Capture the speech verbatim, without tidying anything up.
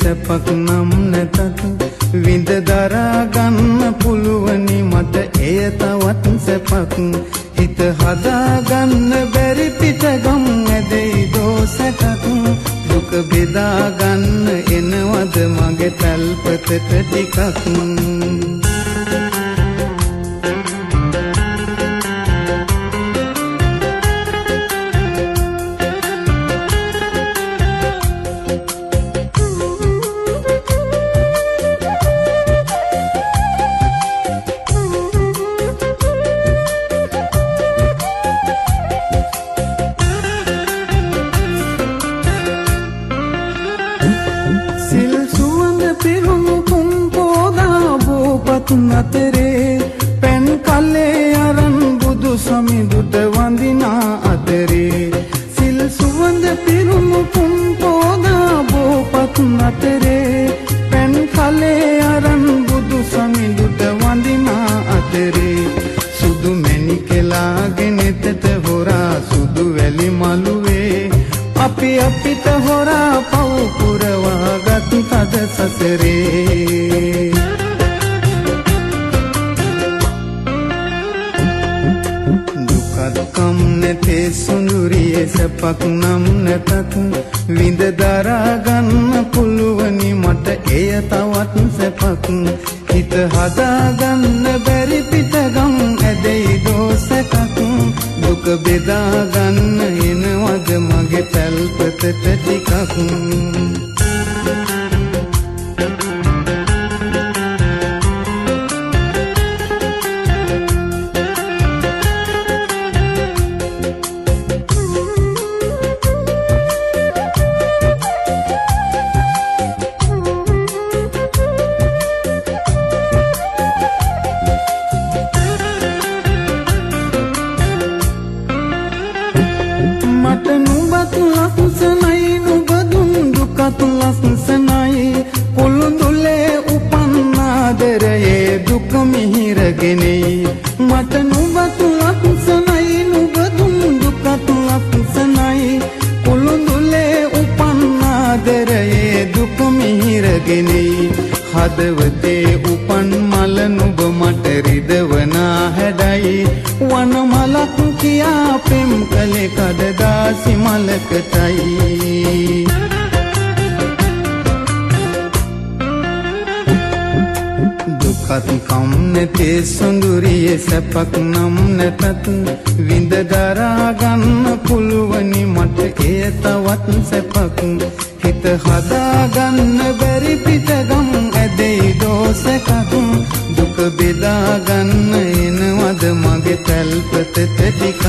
සැපක් නම් නැතත් විඳ දරා ගන්න පුළුවනි මට එය තවත් සැපක් හිත හදා ගන්න බැරි පිටගම් ඇදෙයි දෝසටක් දුක බෙදා ගන්න එනවද මගේ තල්පතට ටිකක් गन्न इन मद मगे तलपत टिकक